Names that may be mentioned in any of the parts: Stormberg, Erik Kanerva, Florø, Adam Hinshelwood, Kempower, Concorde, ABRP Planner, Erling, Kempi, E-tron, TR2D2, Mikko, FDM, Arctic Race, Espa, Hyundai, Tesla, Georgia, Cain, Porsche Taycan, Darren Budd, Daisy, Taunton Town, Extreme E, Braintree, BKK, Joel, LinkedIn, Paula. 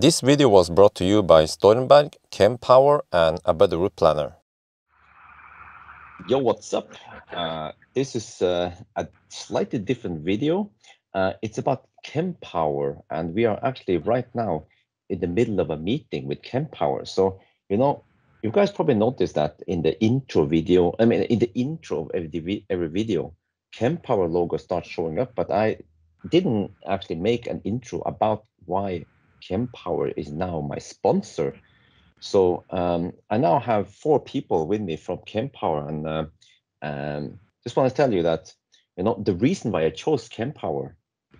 This video was brought to you by Stormberg, Kempower and ABRP Planner. Yo, what's up? This is a slightly different video. It's about Kempower, and we are actually right now in the middle of a meeting with Kempower. So, you know, you guys probably noticed that in the intro video, I mean, in the intro of every video, Kempower logo starts showing up, but I didn't actually make an intro about why Kempower is now my sponsor. So I now have four people with me from Kempower, and just want to tell you that, you know, the reason why I chose Kempower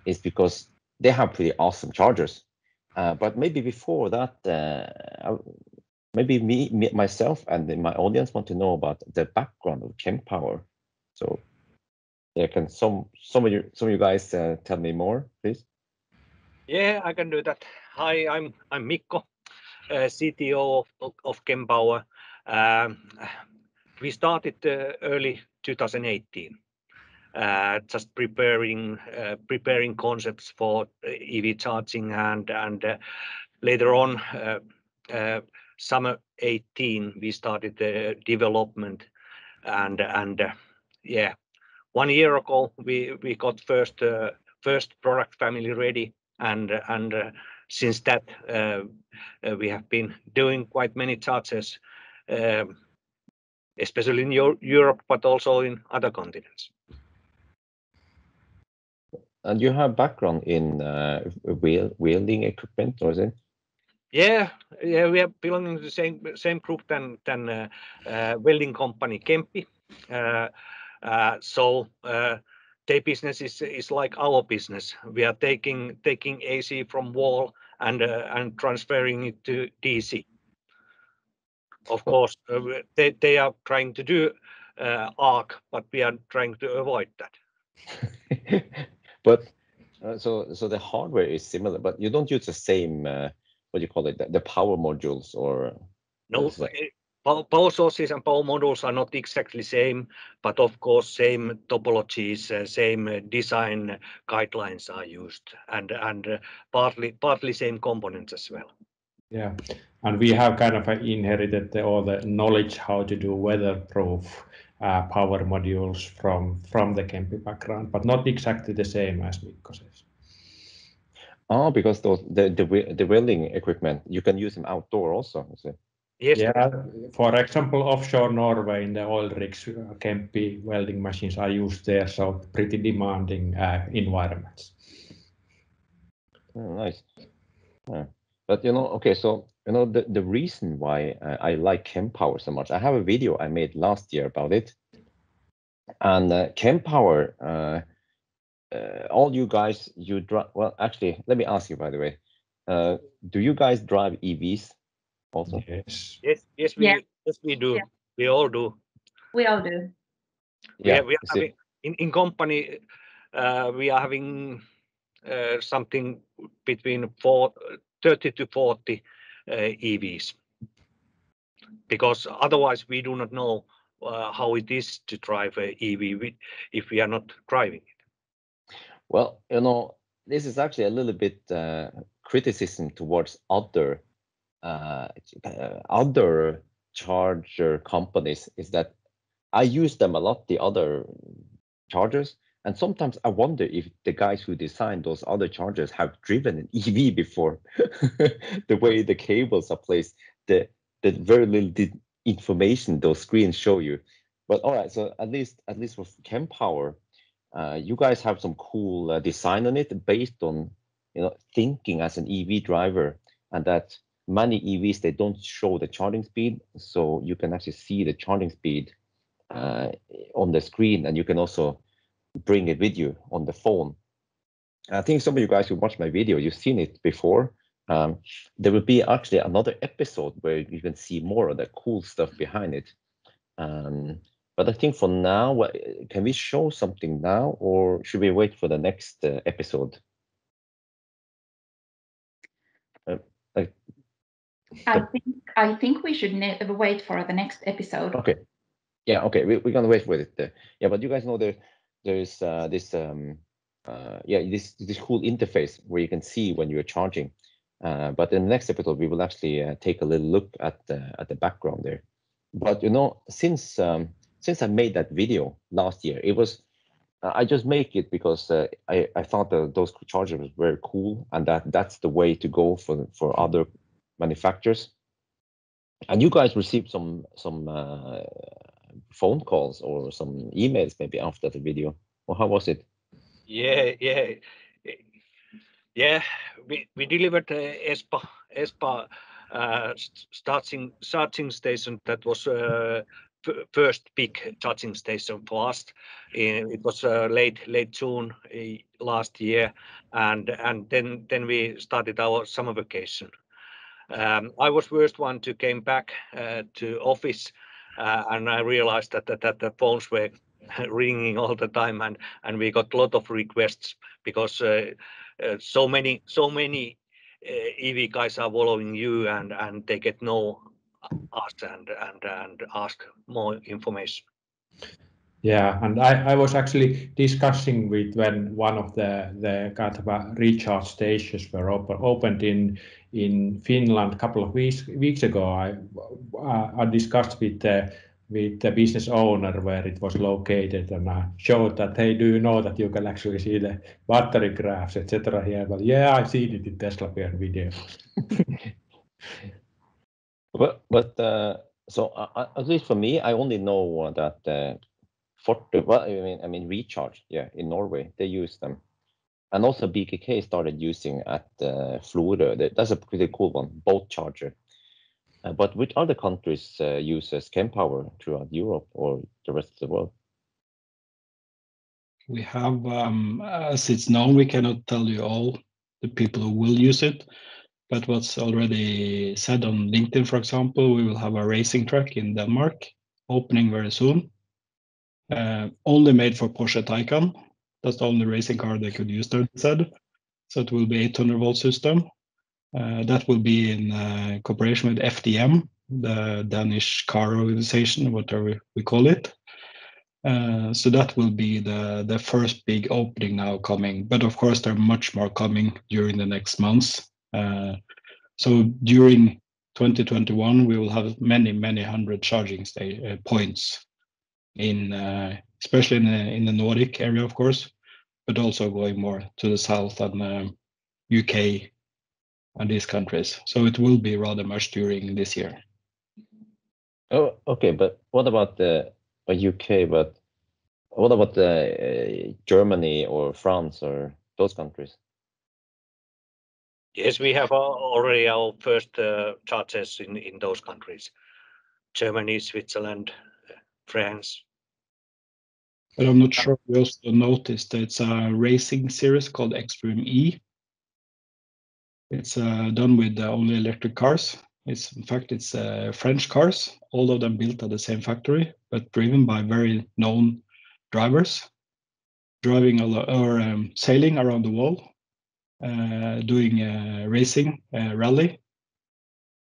is because they have pretty awesome chargers. But maybe before that, maybe myself and my audience want to know about the background of Kempower. So, yeah, can some of you guys tell me more, please? Yeah, I can do that. Hi, I'm Mikko, CTO of Kempower. We started early 2018, just preparing concepts for EV charging, and later on, summer 2018, we started the development, and yeah, 1 year ago we got first product family ready, and since that we have been doing quite many charges, especially in Europe, but also in other continents. And you have background in welding equipment, or is it? Yeah, we are belonging to the same group than welding company Kempi. So their business is like our business. We are taking AC from wall and transferring it to DC. Of course, they are trying to do arc, but we are trying to avoid that. But so the hardware is similar, but you don't use the same what do you call it? The power modules, or no? Power sources and power modules are not exactly same, but of course, same topologies, same design guidelines are used, and partly same components as well. Yeah, and we have kind of inherited all the knowledge how to do weatherproof power modules from the Kempi background, but not exactly the same as Mikko says. Oh, because those, the welding equipment, you can use them outdoor also, is it? Yes. Yeah, for example, offshore Norway in the oil rigs, Kempi welding machines are used there, so pretty demanding environments. Oh, nice. Yeah. But you know, okay, so you know the reason why I like Kempower so much. I have a video I made last year about it, and Kempower. All you guys, you drive. Well, actually, let me ask you. By the way, do you guys drive EVs also? Yes. Yes, we. Yeah. Yes, we do. Yeah. We all do. We all do. Yeah, we are having, in company. We are having something between 30 to 40 EVs, because otherwise we do not know how it is to drive an EV if we are not driving it. Well, you know, this is actually a little bit criticism towards other charger companies, is that I use them a lot, the other chargers, and sometimes I wonder if the guys who designed those other chargers have driven an EV before. The way the cables are placed, the very little information those screens show you. But all right, so at least with Kempower, you guys have some cool design on it based on, you know, thinking as an EV driver, and that many EVs, they don't show the charging speed, so you can actually see the charging speed on the screen, and you can also bring it with you on the phone. And I think some of you guys who watched my video, you've seen it before. There will be actually another episode where you can see more of the cool stuff behind it. But I think for now, can we show something now, or should we wait for the next episode? I think we should wait for the next episode. Okay. Yeah. Okay. We're gonna wait for it. Yeah. But you guys know there's this this cool interface where you can see when you're charging, But in the next episode, we will actually take a little look at the background there. But you know, since I made that video last year, it was I just make it because I thought that those chargers were cool, and that's the way to go for other manufacturers. And you guys received some phone calls or some emails maybe after the video, or how was it? Yeah. We delivered Espa charging station. That was first big charging station for us. It was late June last year, and then we started our summer vacation. I was first one to came back to office, and I realized that the phones were ringing all the time, and we got a lot of requests because so many EV guys are following you, and they get know us and ask more information. Yeah, and I was actually discussing with when one of the kind of recharge stations were opened in Finland a couple of weeks ago. I discussed with the business owner where it was located, and I showed that, hey, do you know that you can actually see the battery graphs, etc. here? Well, yeah, I've seen it in Tesla Bear video. but at least for me, I only know that. I mean Recharge, yeah, in Norway they use them, and also BKK started using at Florø. That's a pretty cool one, boat charger. But which other countries uses Kempower throughout Europe or the rest of the world? We have, as it's known, we cannot tell you all the people who will use it, but what's already said on LinkedIn, for example, we will have a racing track in Denmark opening very soon. Only made for Porsche Taycan. That's the only racing car they could use, they said. So it will be 800-volt system. That will be in cooperation with FDM, the Danish car organization, whatever we call it. So that will be the first big opening now coming. But of course, there are much more coming during the next months. So during 2021, we will have many hundred charging points. Especially in the Nordic area, of course, but also going more to the south and UK and these countries. So it will be rather much during this year. Oh, okay. But what about the UK? But what about Germany or France or those countries? Yes, we have already our first charges in those countries: Germany, Switzerland, France. But I'm not sure we also noticed that it's a racing series called Extreme E. It's done with only electric cars. In fact, it's French cars, all of them built at the same factory, but driven by very known drivers, sailing around the world, doing racing, rally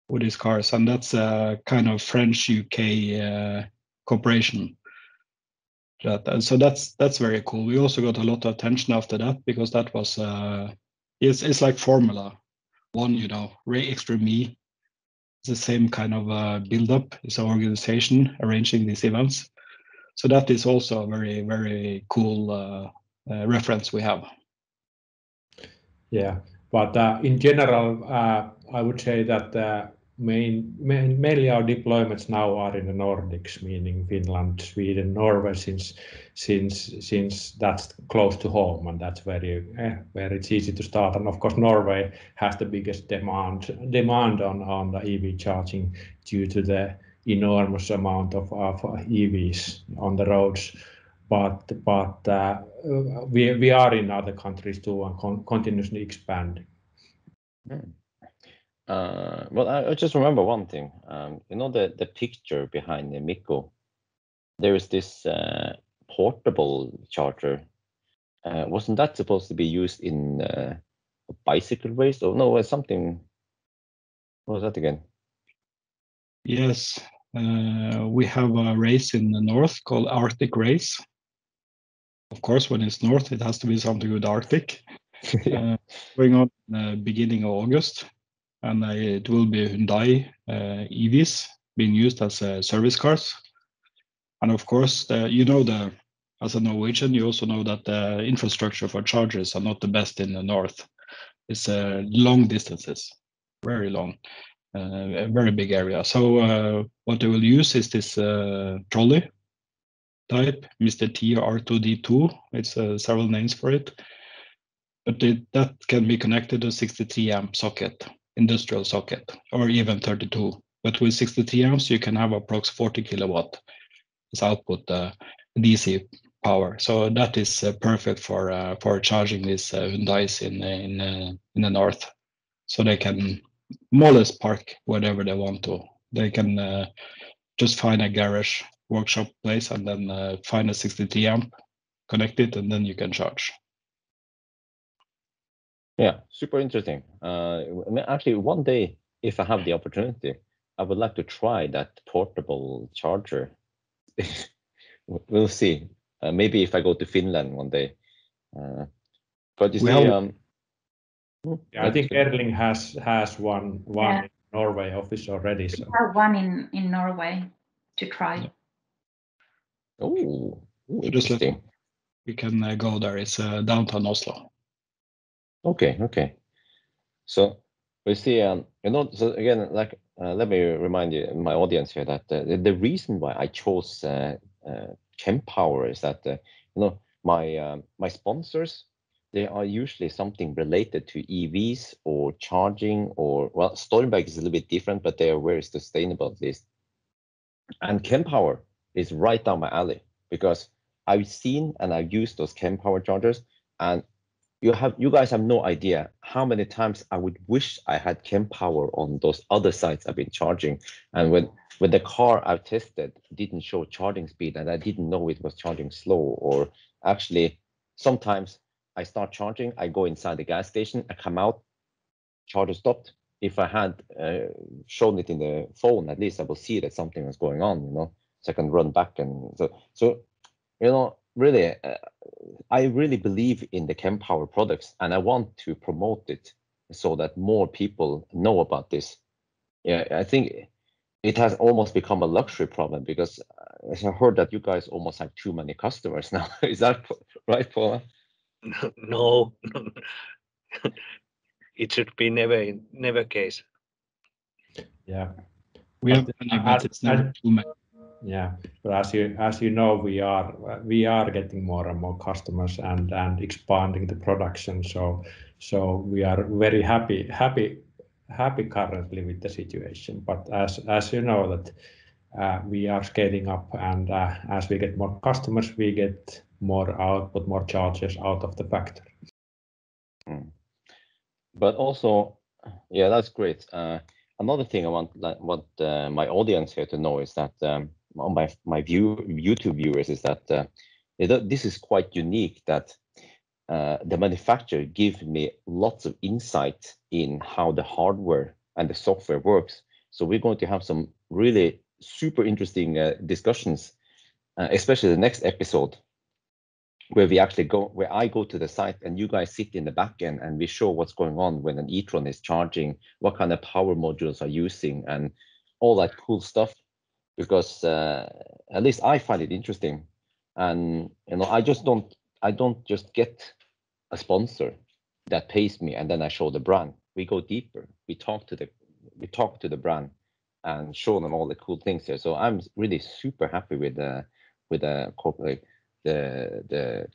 with these cars. And that's a kind of French-UK cooperation. So that's very cool. We also got a lot of attention after that because that was it's like Formula One, you know. Ray Extreme E, it's the same kind of build-up. It's an organization arranging these events, so that is also a very cool reference we have. Yeah, but in general, I would say that mainly our deployments now are in the Nordics, meaning Finland, Sweden, Norway, since that's close to home and that's where it's easy to start. And of course, Norway has the biggest demand on the EV charging due to the enormous amount of EVs on the roads. But we are in other countries too and continuously expanding. Mm. Well, I just remember one thing. You know, the picture behind the Mikko, there is this portable charger. Wasn't that supposed to be used in a bicycle race? Or no, something. What was that again? Yes, we have a race in the north called Arctic Race. Of course, when it's north, it has to be something with Arctic. Going on in the beginning of August. and it will be Hyundai EVs being used as service cars. And of course, as a Norwegian, you also know that the infrastructure for chargers are not the best in the north. It's long distances, very long, a very big area. So what they will use is this trolley type, Mr. TR2D2. It's several names for it. But that can be connected to 63 amp socket, industrial socket, or even 32. But with 63 amps, you can have approx 40 kilowatt as output DC power. So that is perfect for charging these Hyundais in the north. So they can more or less park wherever they want to. They can just find a garage workshop place and then find a 63 amp, connect it, and then you can charge. Yeah, super interesting. Actually, one day, if I have the opportunity, I would like to try that portable charger. We'll see. Maybe if I go to Finland one day. But you see, yeah, I think Erling has one in Norway office already. So. We have one in Norway to try. Oh, interesting. You can go there. It's downtown Oslo. Okay. So we see, so again, like, let me remind you, my audience here, that the reason why I chose Kempower is that my sponsors, they are usually something related to EVs or charging, or well, Stormberg is a little bit different, but they are very sustainable at least. And Kempower is right down my alley, because I've seen and I've used those Kempower chargers, and you guys have no idea how many times I would wish I had Kempower on those other sites I've been charging. And when the car I've tested didn't show charging speed, and I didn't know it was charging slow, or actually sometimes I start charging, I go inside the gas station, I come out, charger stopped. If I had shown it in the phone, at least I will see that something was going on, so I can run back. And really, I really believe in the Kempower products, and I want to promote it so that more people know about this. Yeah, I think it has almost become a luxury problem, because I heard that you guys almost have too many customers now. Is that right, Paula? No, it should be never case. Yeah, we have not too many. Yeah, but as you know, we are getting more and more customers and expanding the production. So we are very happy currently with the situation. But as you know, that we are scaling up, and as we get more customers, we get more output, more charges out of the factory. But also, yeah, that's great. Another thing I want my audience here to know is that. YouTube viewers is that this is quite unique, that the manufacturer gives me lots of insight in how the hardware and the software works. So we're going to have some really super interesting discussions, especially the next episode, where I go to the site and you guys sit in the back end, and we show what's going on when an e-tron is charging, what kind of power modules are using, and all that cool stuff. Because at least I find it interesting, and I don't just get a sponsor that pays me and then I show the brand. We go deeper. We talk to the brand and show them all the cool things here. So I'm really super happy with the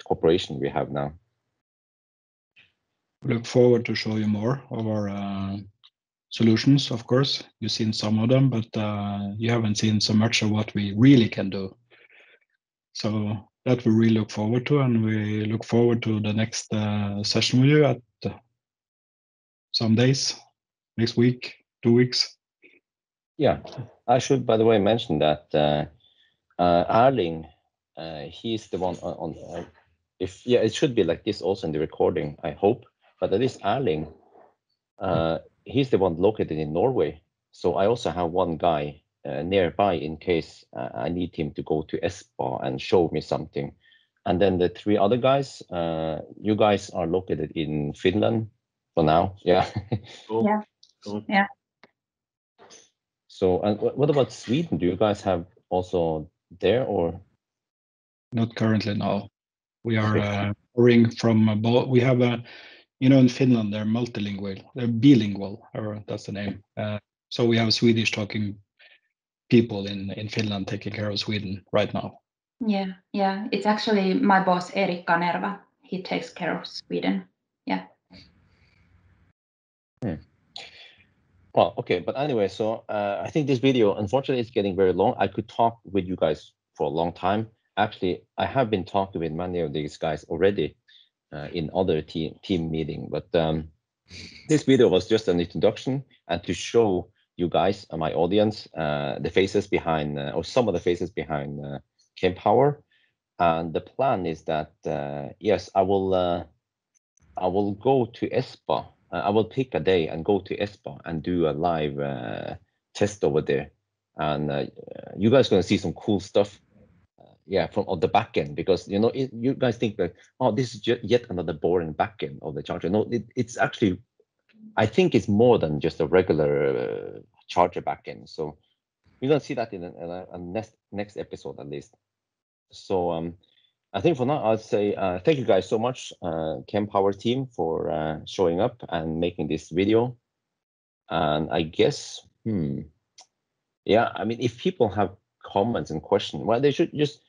cooperation we have now. Look forward to show you more of our. Solutions, of course. You've seen some of them, but you haven't seen so much of what we really can do. So that we really look forward to, and we look forward to the next session with you at some days, next week, 2 weeks. Yeah, I should, by the way, mention that Erling, he's the one on it should be like this also in the recording, I hope, but at least Erling, he's the one located in Norway, so I also have one guy nearby in case I need him to go to Espa and show me something. And then the three other guys, you guys are located in Finland for now, yeah. Yeah. Cool. Yeah. So, and what about Sweden? Do you guys have also there or? Not currently, no. We are borrowing from about, we have a, you know, in Finland they're multilingual, they're bilingual, or that's the name. So we have Swedish talking people in Finland taking care of Sweden right now. Yeah, yeah. It's actually my boss, Erik Kanerva. He takes care of Sweden. Yeah. Hmm. Well, okay. But anyway, so I think this video, unfortunately, is getting very long. I could talk with you guys for a long time. Actually, I have been talking with many of these guys already in other team meeting. But this video was just an introduction and to show you guys and my audience the faces behind or some of the faces behind Kempower. And the plan is that yes, I will go to Espa. I will pick a day and go to Espa and do a live test over there. And you guys are going to see some cool stuff. Yeah, from on the back end, because you know it, you guys think that, oh, this is yet another boring back end of the charger. No, it's actually, I think it's more than just a regular charger back end. So you're gonna see that in a next episode at least. So I think for now I'll say thank you guys so much, Kempower team, for showing up and making this video. And I guess, yeah, I mean, if people have comments and questions, well, they should just.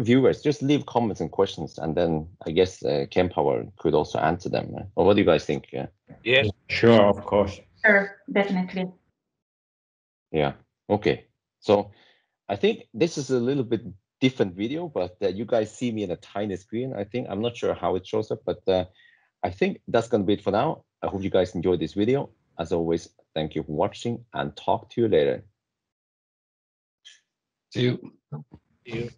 Viewers, just leave comments and questions, and then I guess Kempower could also answer them. Right? Or what do you guys think? Yeah, sure, of course. Sure, definitely. Yeah, okay. So I think this is a little bit different video, but you guys see me in a tiny screen, I think. I'm not sure how it shows up, but I think that's going to be it for now. I hope you guys enjoyed this video. As always, thank you for watching and talk to you later. See you. See you.